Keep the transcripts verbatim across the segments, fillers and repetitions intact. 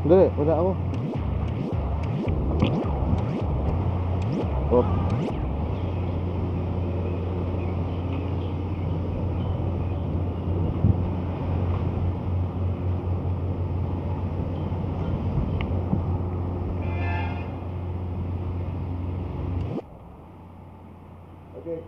Dali, wala ako. Oh. Okay.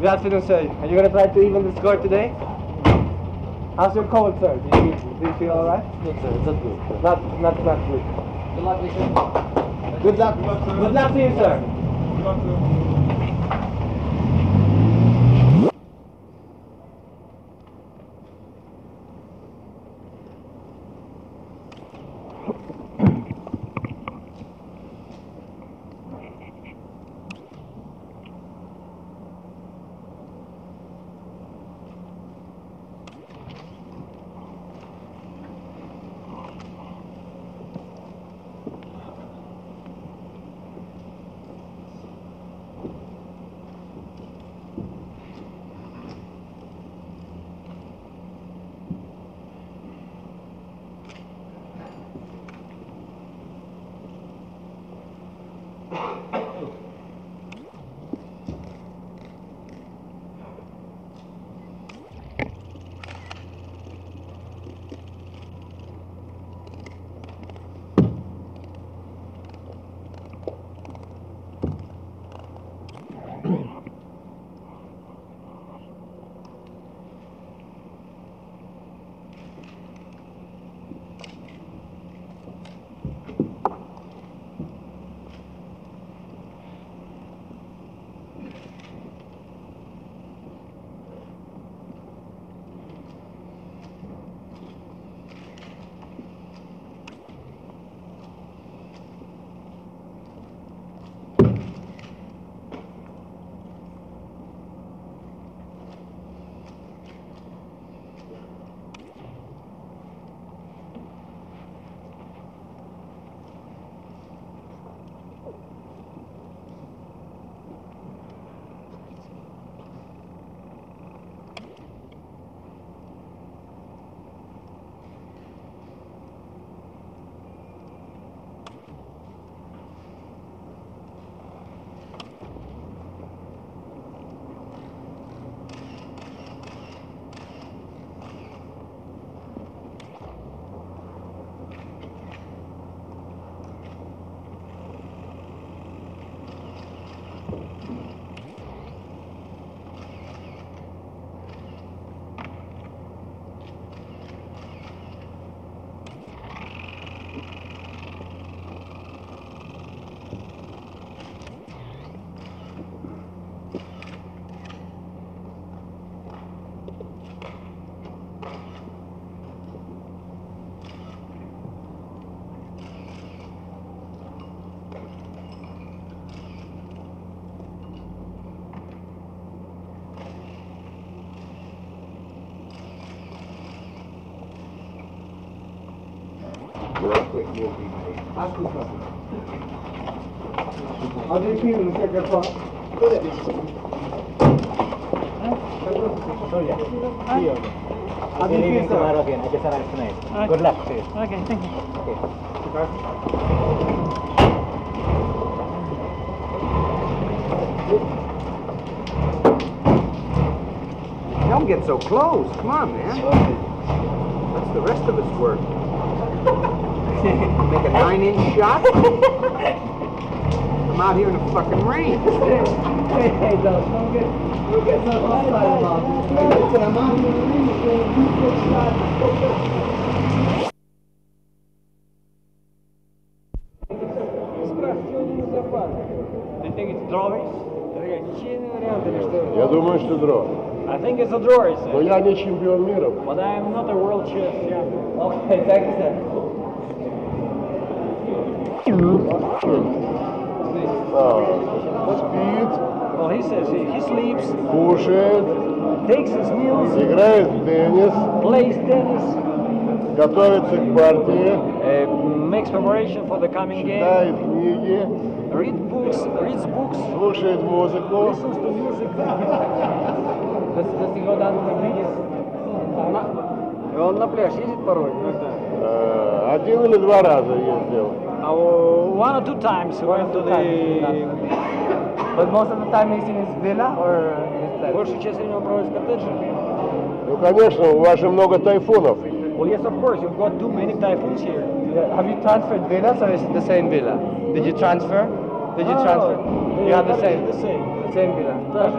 Good afternoon, sir. Are you going to try to even the score today? How's your cold, sir? Do you, do you feel alright? No, sir. It's not good. Not, not, not good. Good luck, sir. Good luck. Good luck, sir. Good luck to you, sir. Good luck, sir. How do you feel in the second part? Good. Huh? Oh, yeah. I'll be here tomorrow again. I guess I'll tonight. Okay. Good luck. Okay, thank you. Okay. Don't get so close. Come on, man. What's the rest of us worth? Make a nine-inch shot? Come out here in the fucking rain. Hey, hey, don't get... Look at that outside of the house. Look at that outside of the house. Do you think it's drawings? Я думаю, что draw. I think it's a drawing. Но я не чемпион мира. But I am not a world chess champion. Okay, thank you, sir. Speed. Well, he says he, he sleeps, кушает, takes his meals, играет в теннис, plays tennis, готовится к партии, uh, makes preparation for the coming game, читает книги, read books, reads books, слушает музыку, listens to music. does, does he go down to the biggest? Он на пляж ездит порой? Uh, один или два раза ездил. Uh, one or two times he went to the... But most of the time he's in his villa or in his place? Большую часть времени он проводит в коттедже. Ну, конечно, у вас же много тайфунов. Well, yes, of course. You've got too many typhoons here. Yeah. Have you transferred villas or is it the same villa? Did you transfer? Did you transfer? No, no, no. You have the same? The same. The same villa.